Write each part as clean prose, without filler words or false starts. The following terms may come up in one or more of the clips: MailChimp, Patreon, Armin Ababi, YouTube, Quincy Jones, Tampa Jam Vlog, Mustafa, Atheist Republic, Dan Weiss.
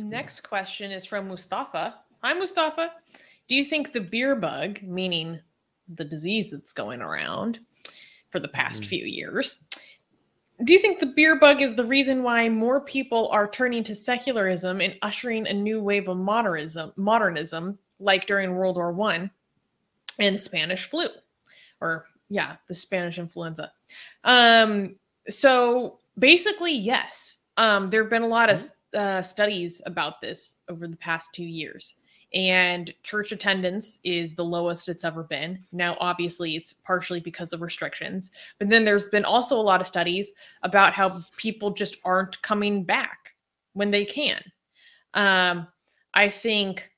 Next question is from Mustafa. Hi, Mustafa. Do you think the beer bug, meaning the disease that's going around for the past few years, do you think the beer bug is the reason why more people are turning to secularism and ushering a new wave of modernism, like during World War I and Spanish flu? Or, yeah, the Spanish influenza. So, basically, yes. There have been a lot of studies about this over the past 2 years. And church attendance is the lowest it's ever been. Now, obviously, it's partially because of restrictions. But then there's been also a lot of studies about how people just aren't coming back when they can. I think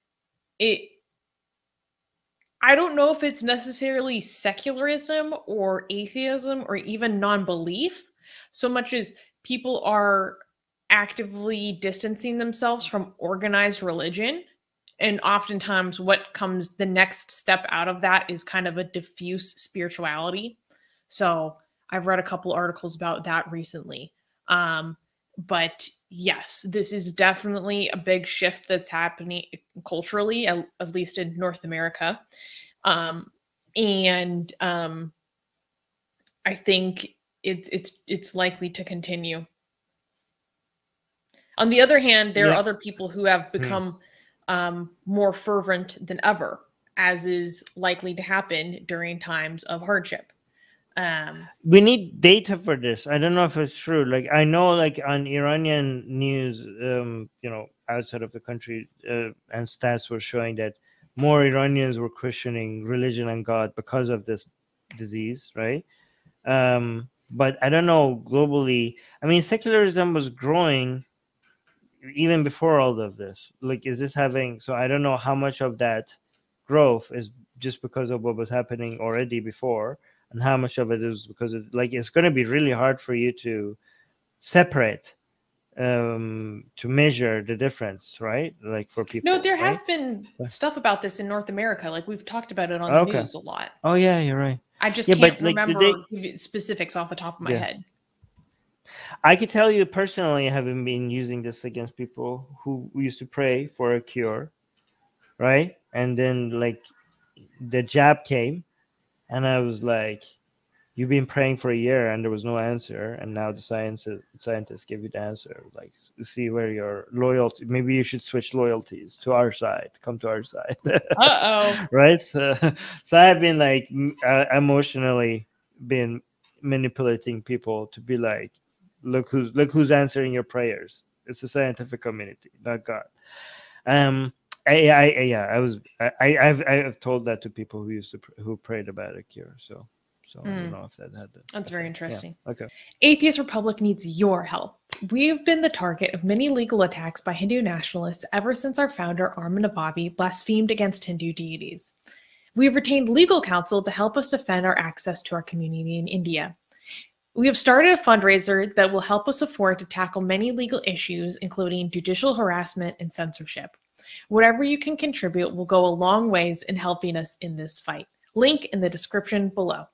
I don't know if it's necessarily secularism or atheism or even non-belief, so much as people are actively distancing themselves from organized religion. And oftentimes what comes the next step out of that is kind of a diffuse spirituality. So I've read a couple articles about that recently. But yes, this is definitely a big shift that's happening culturally, at least in North America. I think it's likely to continue. On the other hand, there are other people who have become more fervent than ever, as is likely to happen during times of hardship. We need data for this. I don't know if it's true. Like, I know, like, on Iranian news, you know, outside of the country, and stats were showing that more Iranians were questioning religion and God because of this disease, right? But I don't know globally. I mean, secularism was growing even before all of this. Like, is this having, so I don't know how much of that growth is just because of what was happening already before, and how much of it is because of, like, it's going to be really hard for you to separate, to measure the difference, right? Like, for people. No, there has been stuff about this in North America. Like, we've talked about it on the news a lot. Oh yeah, you're right. I just can't remember specifics off the top of my head. I could tell you personally, having been using this against people who used to pray for a cure, right? And then, like, the jab came, and I was like, "You've been praying for a year, and there was no answer, and now the scientists give you the answer. Like, see where your loyalty. Maybe you should switch loyalties to our side. Come to our side." Right? So I've been, like, emotionally been manipulating people to be like, Look who's answering your prayers. It's the scientific community, not God. I've told that to people who used to prayed about a cure. So I don't know if that had that. That's very interesting. Yeah. Okay. Atheist Republic needs your help. We've been the target of many legal attacks by Hindu nationalists ever since our founder Armin Ababi blasphemed against Hindu deities. We've retained legal counsel to help us defend our access to our community in India. We have started a fundraiser that will help us afford to tackle many legal issues, including judicial harassment and censorship. Whatever you can contribute will go a long ways in helping us in this fight. Link in the description below.